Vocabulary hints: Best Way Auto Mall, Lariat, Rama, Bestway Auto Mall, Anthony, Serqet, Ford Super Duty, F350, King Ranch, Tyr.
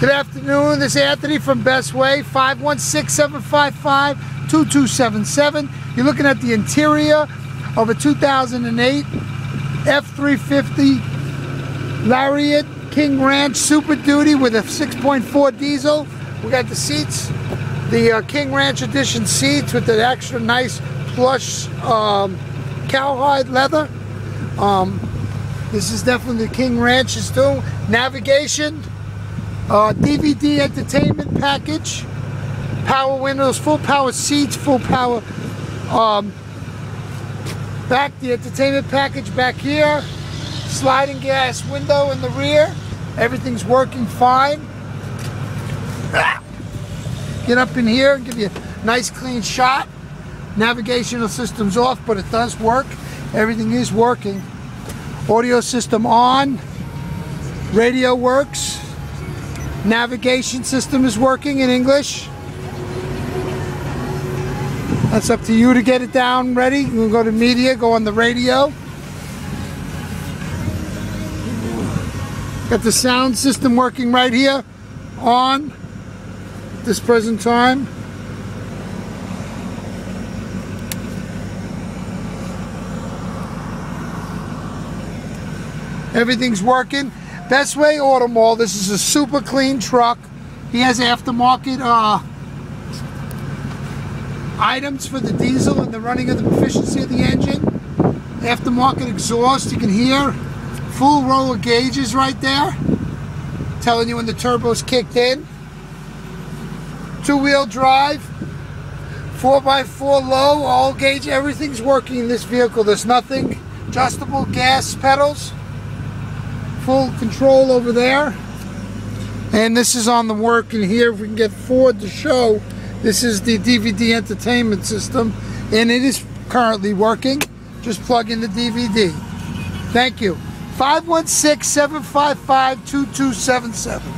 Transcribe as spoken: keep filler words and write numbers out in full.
Good afternoon, this is Anthony from Bestway, five one six, seven five five, two two seven seven. You're looking at the interior of a two thousand eight F three fifty Lariat King Ranch Super Duty with a six point four diesel. We got the seats, the uh, King Ranch Edition seats with the extra nice plush um, cowhide leather. Um, this is definitely the King Ranch is doing. Navigation. Uh, D V D entertainment package, power windows, full power seats, full power um, back, the entertainment package back here, sliding glass window in the rear, everything's working fine. Get up in here and give you a nice clean shot. Navigational system's off, but it does work, everything is working. Audio system on, radio works. Navigation system is working in English. That's up to you to get it down ready. You can go to media, go on the radio. Got the sound system working right here on this present time. Everything's working. Bestway Auto Mall, this is a super clean truck. He has aftermarket uh, items for the diesel and the running of the efficiency of the engine. Aftermarket exhaust, you can hear. Full row of gauges right there, telling you when the turbo's kicked in. Two-wheel drive, four by four low, all gauge, everything's working in this vehicle. There's nothing. Adjustable gas pedals. Full control over there, and this is on the work in here. If we can get Ford to show, this is the D V D entertainment system, and it is currently working. Just plug in the D V D. Thank you. five one six, seven five five, two two seven seven.